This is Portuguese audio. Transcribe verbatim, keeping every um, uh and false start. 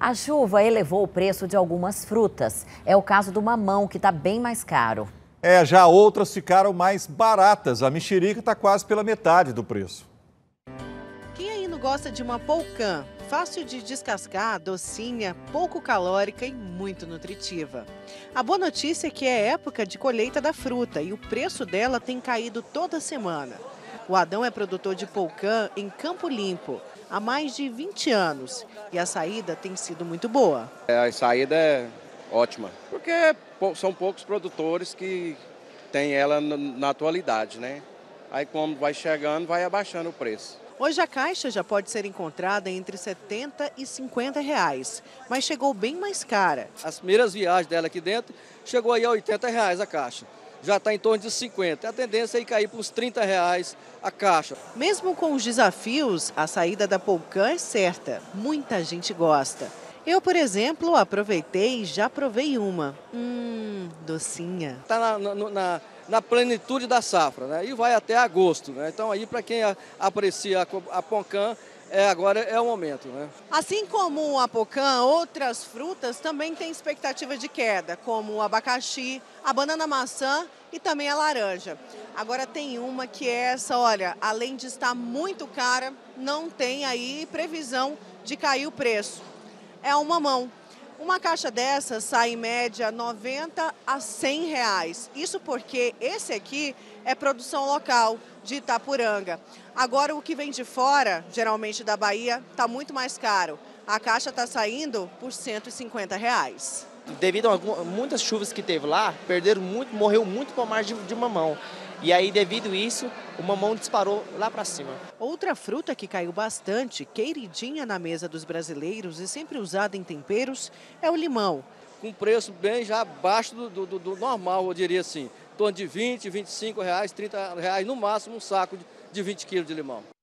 A chuva elevou o preço de algumas frutas. É o caso do mamão, que está bem mais caro. É, já outras ficaram mais baratas. A mexerica está quase pela metade do preço. Quem ainda gosta de uma polcã? Fácil de descascar, docinha, pouco calórica e muito nutritiva. A boa notícia é que é época de colheita da fruta e o preço dela tem caído toda semana. O Adão é produtor de polcã em Campo Limpo há mais de vinte anos e a saída tem sido muito boa. É, a saída é ótima, porque são poucos produtores que têm ela na atualidade, né? Aí quando vai chegando, vai abaixando o preço. Hoje a caixa já pode ser encontrada entre setenta e cinquenta reais, mas chegou bem mais cara. As primeiras viagens dela aqui dentro, chegou aí a oitenta reais a caixa. Já está em torno de cinquenta reais. A tendência é cair para os trinta reais a caixa. Mesmo com os desafios, a saída da polcã é certa. Muita gente gosta. Eu, por exemplo, aproveitei e já provei uma. Hum, docinha. Está na... na, na... na plenitude da safra, né? E vai até agosto, né? Então aí para quem aprecia a polcã, é, agora é o momento, né? Assim como a polcã, outras frutas também têm expectativa de queda, como o abacaxi, a banana maçã e também a laranja. Agora tem uma que é essa, olha, além de estar muito cara, não tem aí previsão de cair o preço. É o mamão. Uma caixa dessa sai em média noventa a cem reais. Isso porque esse aqui é produção local de Itapuranga. Agora o que vem de fora, geralmente da Bahia, está muito mais caro. A caixa está saindo por cento e cinquenta reais. Devido a algumas, muitas chuvas que teve lá, perderam muito, morreu muito pomar de, de mamão. E aí, devido a isso, o mamão disparou lá para cima. Outra fruta que caiu bastante, queridinha na mesa dos brasileiros e sempre usada em temperos, é o limão. Com preço bem já abaixo do, do, do normal, eu diria assim. Em torno de vinte reais, vinte e cinco reais, trinta reais, no máximo um saco de vinte quilos de limão.